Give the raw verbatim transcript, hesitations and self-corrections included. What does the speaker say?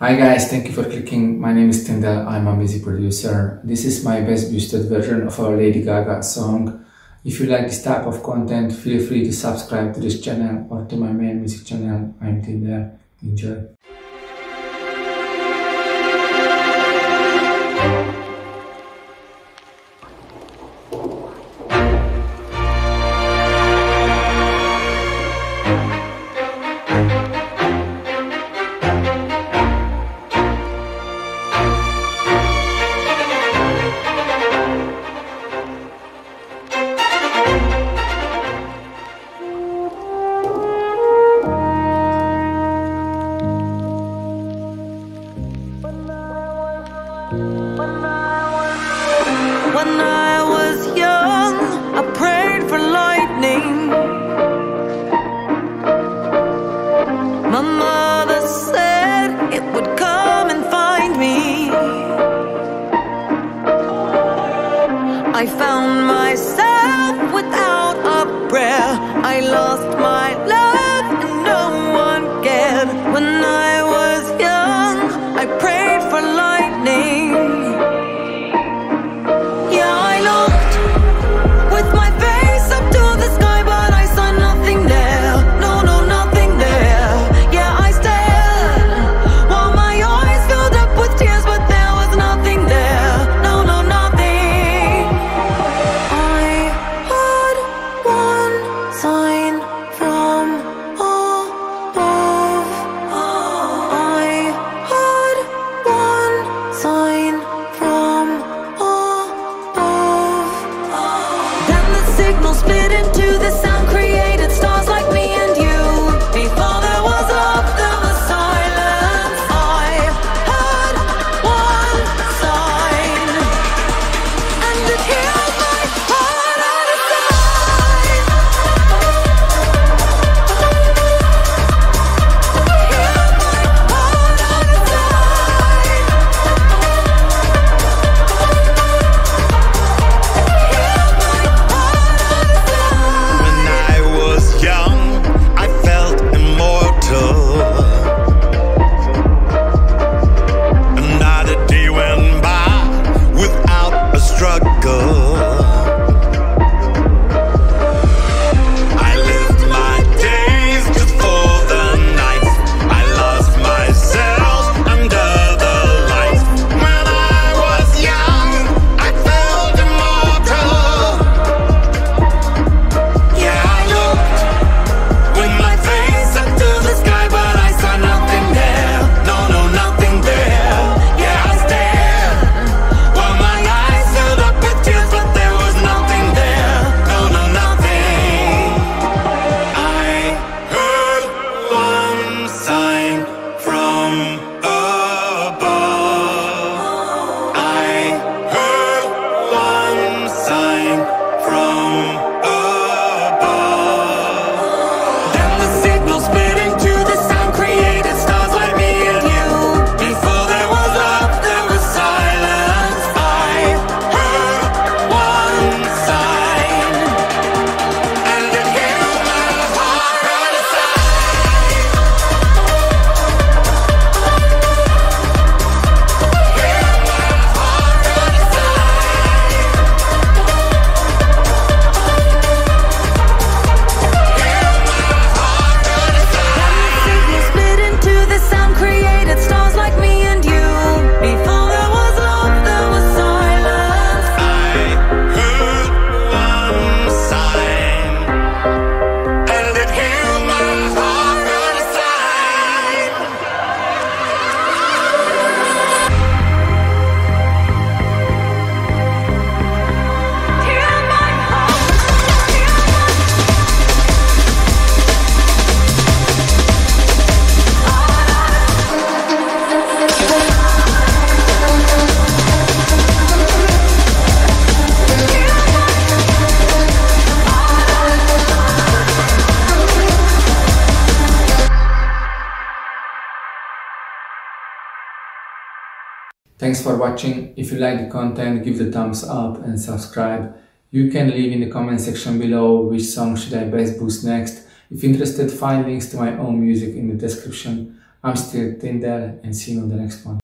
Hi guys, thank you for clicking. My name is TintheL, I'm a music producer. This is my best boosted version of our Lady Gaga song. If you like this type of content, feel free to subscribe to this channel or to my main music channel. I'm TintheL. Enjoy. When I was young, I prayed for lightning. My mother said it would come and find me. I found myself without a prayer. I lost my love and no one cared. When I was young, I prayed for lightning. Split into the sound, created stars like me and you. Before there was love, there was silence. I heard one sign, and it healed my heart out of sight. It healed my heart out of sight. It healed my heart. Thanks for watching. If you like the content, give the thumbs up and subscribe. You can leave in the comment section below which song should I best boost next. If interested, find links to my own music in the description. I'm still TintheL, and see you on the next one.